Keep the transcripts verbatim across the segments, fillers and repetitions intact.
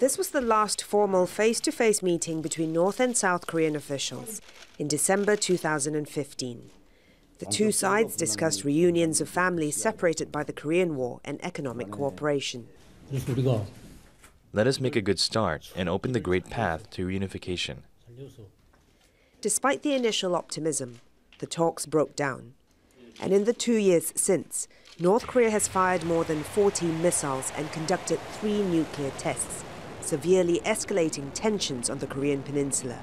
This was the last formal face-to-face meeting between North and South Korean officials in December two thousand fifteen. The two sides discussed reunions of families separated by the Korean War and economic cooperation. Let us make a good start and open the great path to reunification. Despite the initial optimism, the talks broke down. And in the two years since, North Korea has fired more than forty missiles and conducted three nuclear tests, severely escalating tensions on the Korean peninsula.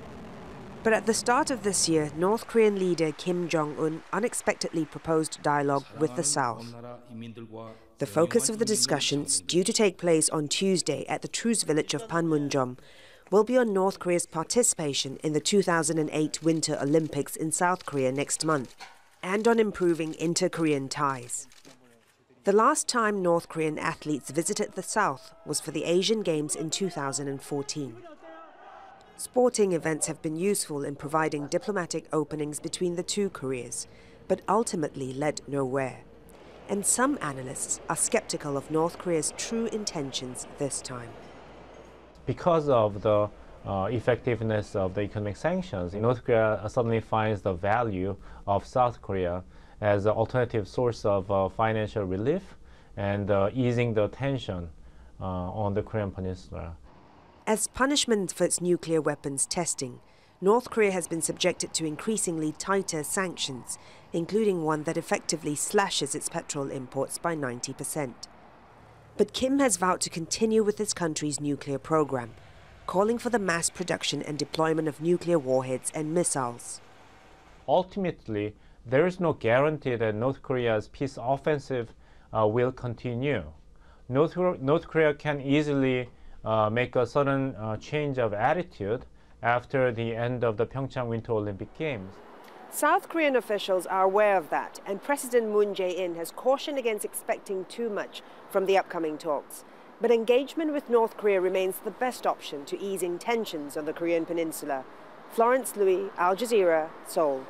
But at the start of this year, North Korean leader Kim Jong-un unexpectedly proposed dialogue with the South. The focus of the discussions, due to take place on Tuesday at the truce village of Panmunjom, will be on North Korea's participation in the two thousand eight Winter Olympics in South Korea next month, and on improving inter-Korean ties. The last time North Korean athletes visited the South was for the Asian Games in two thousand fourteen. Sporting events have been useful in providing diplomatic openings between the two Koreas, but ultimately led nowhere. And some analysts are skeptical of North Korea's true intentions this time. Because of the uh, effectiveness of the economic sanctions, North Korea suddenly finds the value of South Korea as an alternative source of uh, financial relief and uh, easing the tension uh, on the Korean peninsula. As punishment for its nuclear weapons testing, North Korea has been subjected to increasingly tighter sanctions, including one that effectively slashes its petrol imports by ninety percent. But Kim has vowed to continue with his country's nuclear program, calling for the mass production and deployment of nuclear warheads and missiles. Ultimately, there is no guarantee that North Korea's peace offensive uh, will continue. North, North Korea can easily uh, make a sudden uh, change of attitude after the end of the PyeongChang Winter Olympic Games. South Korean officials are aware of that, and President Moon Jae-in has cautioned against expecting too much from the upcoming talks. But engagement with North Korea remains the best option to easing tensions on the Korean peninsula. Florence Looi, Al Jazeera, Seoul.